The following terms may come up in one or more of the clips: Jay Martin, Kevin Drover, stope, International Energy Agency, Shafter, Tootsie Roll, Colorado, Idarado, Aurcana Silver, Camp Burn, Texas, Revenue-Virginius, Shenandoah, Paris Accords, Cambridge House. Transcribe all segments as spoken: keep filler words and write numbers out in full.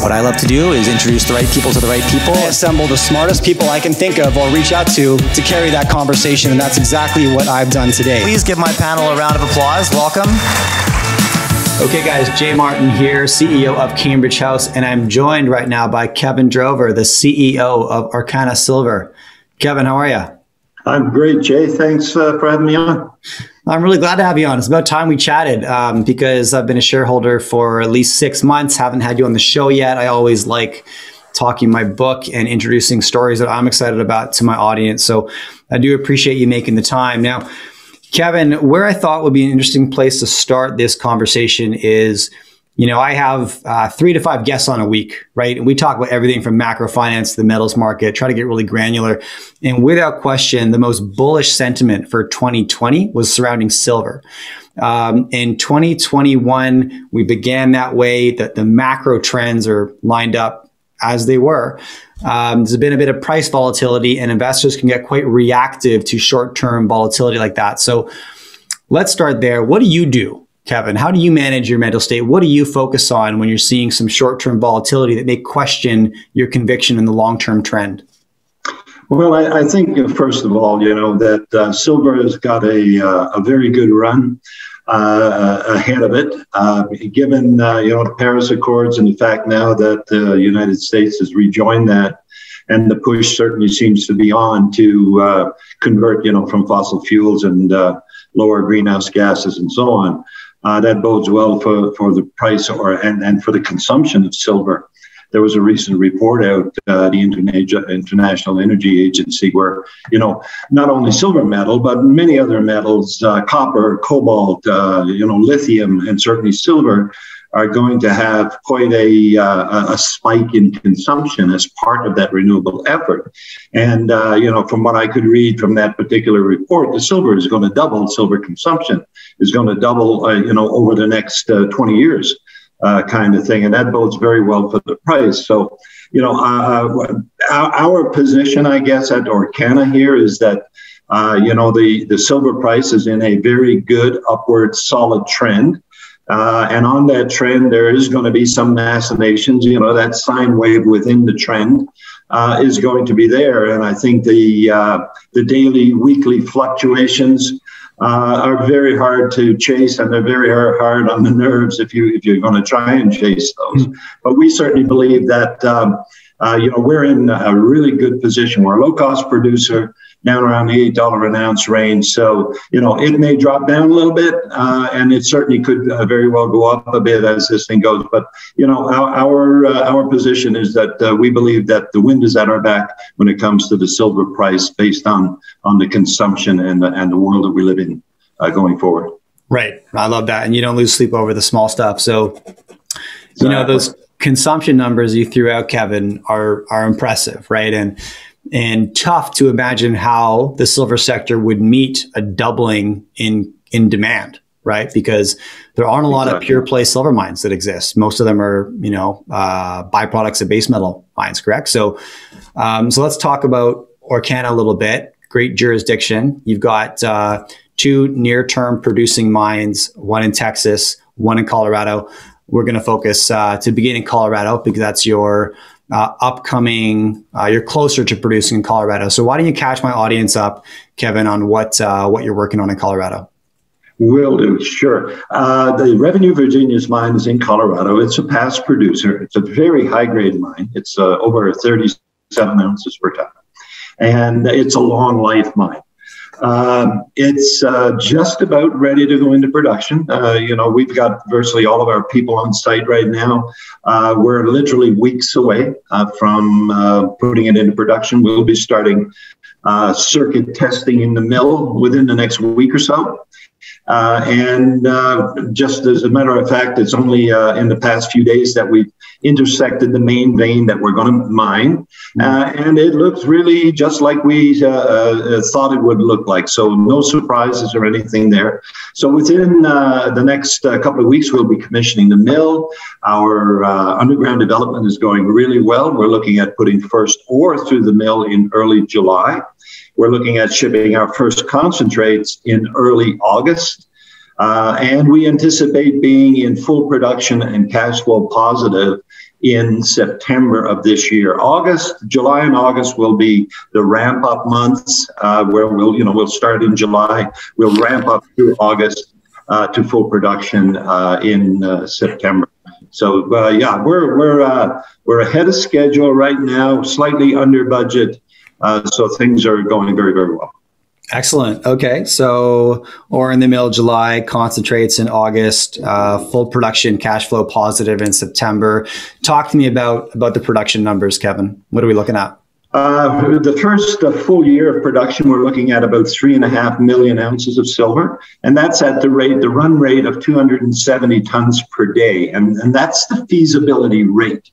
What I love to do is introduce the right people to the right people. I assemble the smartest people I can think of or reach out to to carry that conversation, and that's exactly what I've done today. Please give my panel a round of applause. Welcome. Okay guys, Jay Martin here, C E O of Cambridge House, and I'm joined right now by Kevin Drover, the C E O of Aurcana Silver. Kevin, how are you? I'm great, Jay. Thanks uh, for having me on. I'm really glad to have you on. It's about time we chatted um, because I've been a shareholder for at least six months, haven't had you on the show yet. I always like talking my book and introducing stories that I'm excited about to my audience. So I do appreciate you making the time. Now, Kevin, where I thought would be an interesting place to start this conversation is, you know, I have uh, three to five guests on a week, right? And we talk about everything from macro finance to the metals market, try to get really granular. And without question, the most bullish sentiment for twenty twenty was surrounding silver. Um, in twenty twenty-one, we began that way, that the macro trends are lined up as they were. Um, there's been a bit of price volatility, and investors can get quite reactive to short-term volatility like that. So let's start there. What do you do, Kevin? How do you manage your mental state? What do you focus on when you're seeing some short-term volatility that may question your conviction in the long-term trend? Well, I, I think, first of all, you know, that uh, silver has got a, uh, a very good run Uh, ahead of it, uh, given uh, you know the Paris Accords and the fact now that the United States has rejoined that, and the push certainly seems to be on to uh, convert you know from fossil fuels and uh, lower greenhouse gases and so on. Uh, that bodes well for for the price or and and for the consumption of silver. There was a recent report out, uh, the International Energy Agency, where, you know, not only silver metal, but many other metals, uh, copper, cobalt, uh, you know, lithium, and certainly silver are going to have quite a, uh, a spike in consumption as part of that renewable effort. And, uh, you know, from what I could read from that particular report, the silver is going to double, silver consumption is going to double, uh, you know, over the next uh, twenty years. Uh, kind of thing, and that bodes very well for the price. So, you know, uh, our, our position, I guess, at Aurcana here is that, uh, you know, the, the silver price is in a very good upward solid trend. Uh, and on that trend, there is going to be some machinations, you know, that sine wave within the trend uh, is going to be there. And I think the, uh, the daily, weekly fluctuations Uh, are very hard to chase, and they're very hard on the nerves if you if you're going to try and chase those. But we certainly believe that um, uh, you know we're in a really good position. We're a low-cost producer, down around the eight dollar an ounce range. So you know it may drop down a little bit, uh, and it certainly could uh, very well go up a bit as this thing goes. But you know our our, uh, our position is that uh, we believe that the wind is at our back when it comes to the silver price, based on on the consumption and the, and the world that we live in. Uh, going forward. Right. I love that. And you don't lose sleep over the small stuff. So, you know, those consumption numbers you threw out, Kevin, are, are impressive, right? And, and tough to imagine how the silver sector would meet a doubling in, in demand, right? Because there aren't a lot exactly. of pure play silver mines that exist. Most of them are, you know, uh, byproducts of base metal mines, correct? So, um, so let's talk about Aurcana a little bit. Great jurisdiction. You've got, uh, two near-term producing mines, one in Texas, one in Colorado. We're going to focus uh, to begin in Colorado because that's your uh, upcoming, uh, you're closer to producing in Colorado. So why don't you catch my audience up, Kevin, on what uh, what you're working on in Colorado? Will do, sure. Uh, the Revenue-Virginius mine is in Colorado. It's a past producer. It's a very high-grade mine. It's uh, over thirty-seven ounces per ton. And it's a long-life mine. Um, it's uh, just about ready to go into production. Uh, you know, we've got virtually all of our people on site right now. Uh, we're literally weeks away uh, from uh, putting it into production. We'll be starting uh, circuit testing in the mill within the next week or so. Uh, and uh, just as a matter of fact, it's only uh, in the past few days that we've intersected the main vein that we're going to mine. Uh, and it looks really just like we uh, uh, thought it would look like. So no surprises or anything there. So within uh, the next uh, couple of weeks, we'll be commissioning the mill. Our uh, underground development is going really well. We're looking at putting first ore through the mill in early July. We're looking at shipping our first concentrates in early August. Uh, and we anticipate being in full production and cash flow positive in September of this year. August, July and August will be the ramp up months uh, where we'll, you know, we'll start in July, we'll ramp up through August uh, to full production uh, in uh, September. So uh, yeah, we're, we're, uh, we're ahead of schedule right now, slightly under budget. Uh, so things are going very, very well. Excellent. Okay. So ore in the mill July, concentrates in August, uh, full production, cash flow positive in September. Talk to me about, about the production numbers, Kevin. What are we looking at? Uh, the first uh, full year of production, we're looking at about three and a half million ounces of silver. And that's at the rate, the run rate of two hundred seventy tons per day. And, and that's the feasibility rate.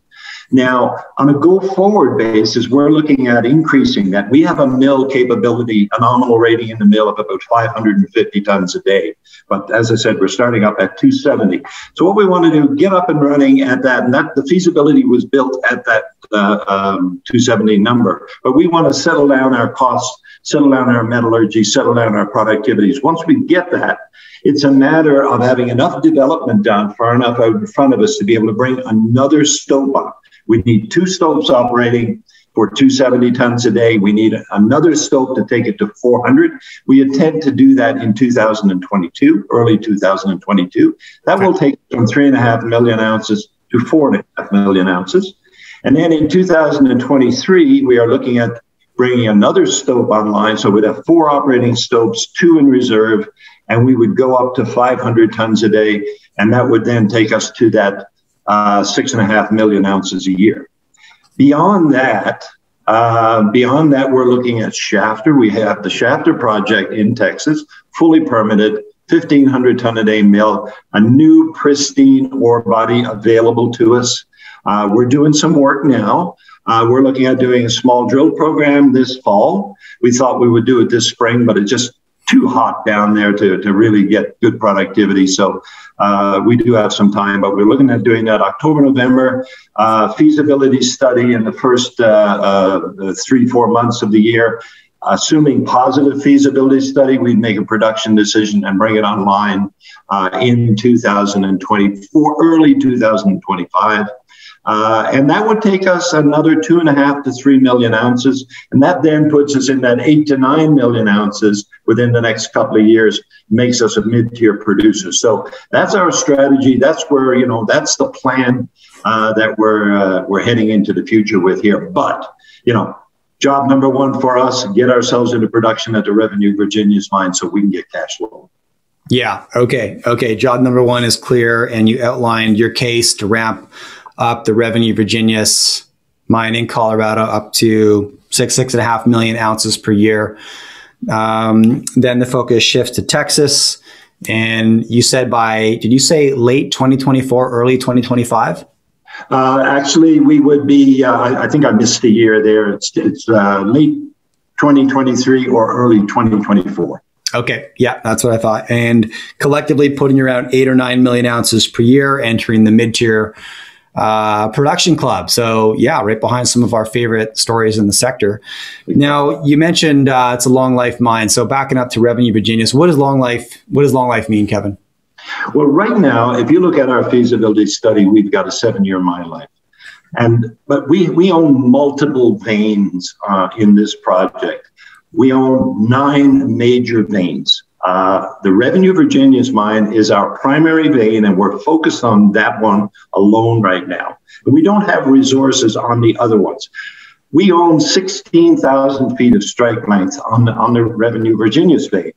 Now, on a go-forward basis, we're looking at increasing that. We have a mill capability, a nominal rating in the mill of about five hundred fifty tons a day. But as I said, we're starting up at two seventy. So what we want to do, get up and running at that. And that the feasibility was built at that uh, um, two seventy number. But we want to settle down our costs, settle down our metallurgy, settle down our productivities. Once we get that, it's a matter of having enough development done far enough out in front of us to be able to bring another stope on. We need two stopes operating for two seventy tons a day. We need another stope to take it to four hundred. We intend to do that in two thousand twenty-two, early two thousand twenty-two. That will take from three and a half million ounces to four and a half million ounces. And then in two thousand twenty-three, we are looking at bringing another stope online. So we'd have four operating stopes, two in reserve, and we would go up to five hundred tons a day. And that would then take us to that Uh, six and a half million ounces a year. Beyond that, uh, beyond that, we're looking at Shafter. We have the Shafter project in Texas, fully permitted, fifteen hundred ton a day mill, a new pristine ore body available to us. Uh, we're doing some work now. Uh, we're looking at doing a small drill program this fall. We thought we would do it this spring, but it just too hot down there to, to really get good productivity. So uh, we do have some time, but we're looking at doing that October, November, uh, feasibility study in the first uh, uh, three, four months of the year. Assuming positive feasibility study, we'd make a production decision and bring it online uh, in two thousand twenty-four, early two thousand twenty-five. Uh, and that would take us another two and a half to three million ounces. And that then puts us in that eight to nine million ounces within the next couple of years, makes us a mid-tier producer. So that's our strategy. That's where, you know, that's the plan uh, that we're, uh, we're heading into the future with here. But, you know, job number one for us, get ourselves into production at the Revenue-Virginius mine so we can get cash flow. Yeah. Okay. Okay. Job number one is clear. And you outlined your case to ramp up the Revenue-Virginius mine in Colorado up to six, six and a half million ounces per year. Um, then the focus shifts to Texas. And you said by, did you say late twenty twenty-four, early twenty twenty-five? Uh, actually, we would be, uh, I, I think I missed the year there. It's, it's uh, late twenty twenty-three or early twenty twenty-four. Okay. Yeah, that's what I thought. And collectively putting around eight or nine million ounces per year, entering the mid-tier Uh, production club. So yeah, right behind some of our favorite stories in the sector. Now you mentioned uh, it's a long life mine. So backing up to Revenue-Virginius, what does long life, what does long life mean, Kevin? Well, right now, if you look at our feasibility study, we've got a seven year mine life. And, but we, we own multiple veins uh, in this project. We own nine major veins. Uh, the Revenue-Virginius mine is our primary vein, and we're focused on that one alone right now. But we don't have resources on the other ones. We own sixteen thousand feet of strike length on the, on the Revenue-Virginius vein.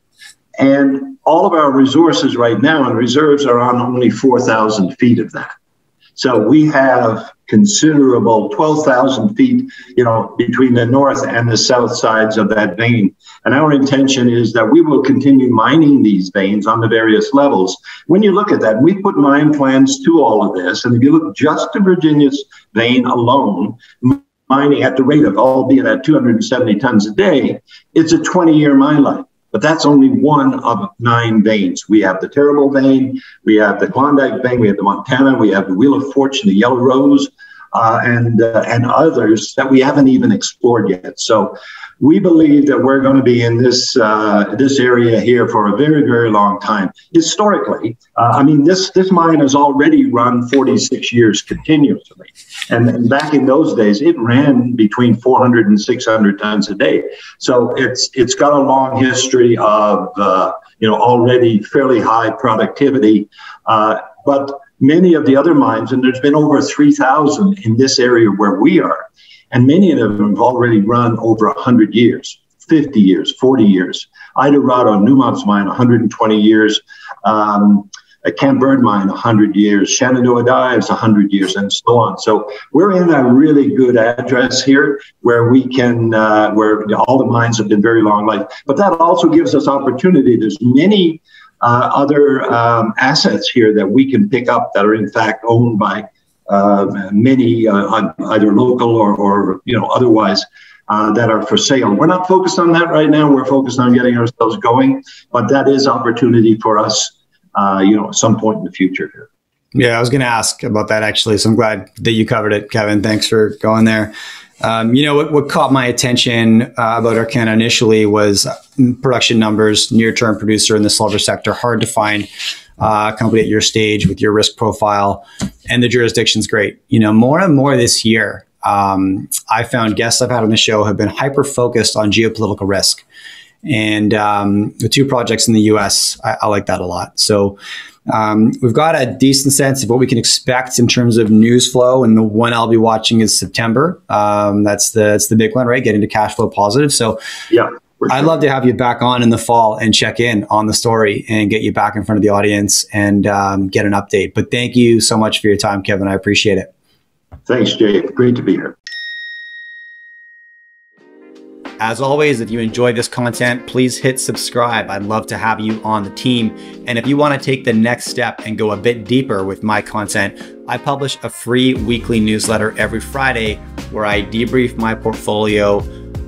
And all of our resources right now and reserves are on only four thousand feet of that. So we have considerable twelve thousand feet, you know, between the north and the south sides of that vein. And our intention is that we will continue mining these veins on the various levels. When you look at that, we put mine plans to all of this. And if you look just to Virginia's vein alone, mining at the rate of, albeit at two hundred seventy tons a day, it's a twenty year mine life. But that's only one of nine veins. We have the Terrible vein, we have the Klondike vein, we have the Montana, we have the Wheel of Fortune, the Yellow Rose, uh, and, uh, and others that we haven't even explored yet. So we believe that we're going to be in this uh, this area here for a very, very long time. Historically, uh, I mean, this this mine has already run forty-six years continuously. And back in those days, it ran between four hundred and six hundred tons a day. So it's it's got a long history of, uh, you know, already fairly high productivity. Uh, but many of the other mines, and there's been over three thousand in this area where we are, and many of them have already run over one hundred years, fifty years, forty years. Idarado, Newmont's mine, one hundred twenty years. Um, a Camp Burn mine, one hundred years. Shenandoah Dives, one hundred years, and so on. So we're in a really good address here where we can, uh, where all the mines have been very long life. But that also gives us opportunity. There's many uh, other um, assets here that we can pick up that are in fact owned by Uh, many uh, on either local or, or you know otherwise uh, that are for sale. We're not focused on that right now. We're focused on getting ourselves going, but that is opportunity for us, uh, you know, at some point in the future here. Yeah, I was going to ask about that actually, so I'm glad that you covered it, Kevin. Thanks for going there. Um, you know, what, what caught my attention uh, about Aurcana initially was production numbers, near-term producer in the silver sector, hard to find. Uh, company at your stage with your risk profile, and the jurisdiction's great. You know, more and more this year, um, I found guests I've had on the show have been hyper-focused on geopolitical risk. And um, the two projects in the U S, I, I like that a lot. So um, we've got a decent sense of what we can expect in terms of news flow. And the one I'll be watching is September. Um, that's, the, that's the big one, right? Getting to cash flow positive. So yeah. Sure. I'd love to have you back on in the fall and check in on the story and get you back in front of the audience and um, get an update. But thank you so much for your time, Kevin. I appreciate it. Thanks, Jay. Great to be here. As always, if you enjoy this content, please hit subscribe. I'd love to have you on the team. And if you want to take the next step and go a bit deeper with my content, I publish a free weekly newsletter every Friday where I debrief my portfolio.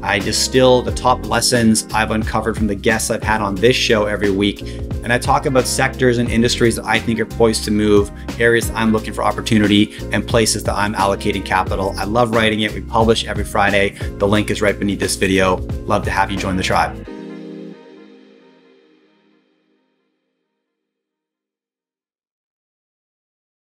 I distill the top lessons I've uncovered from the guests I've had on this show every week. And I talk about sectors and industries that I think are poised to move, areas that I'm looking for opportunity, and places that I'm allocating capital. I love writing it. We publish every Friday. The link is right beneath this video. Love to have you join the tribe.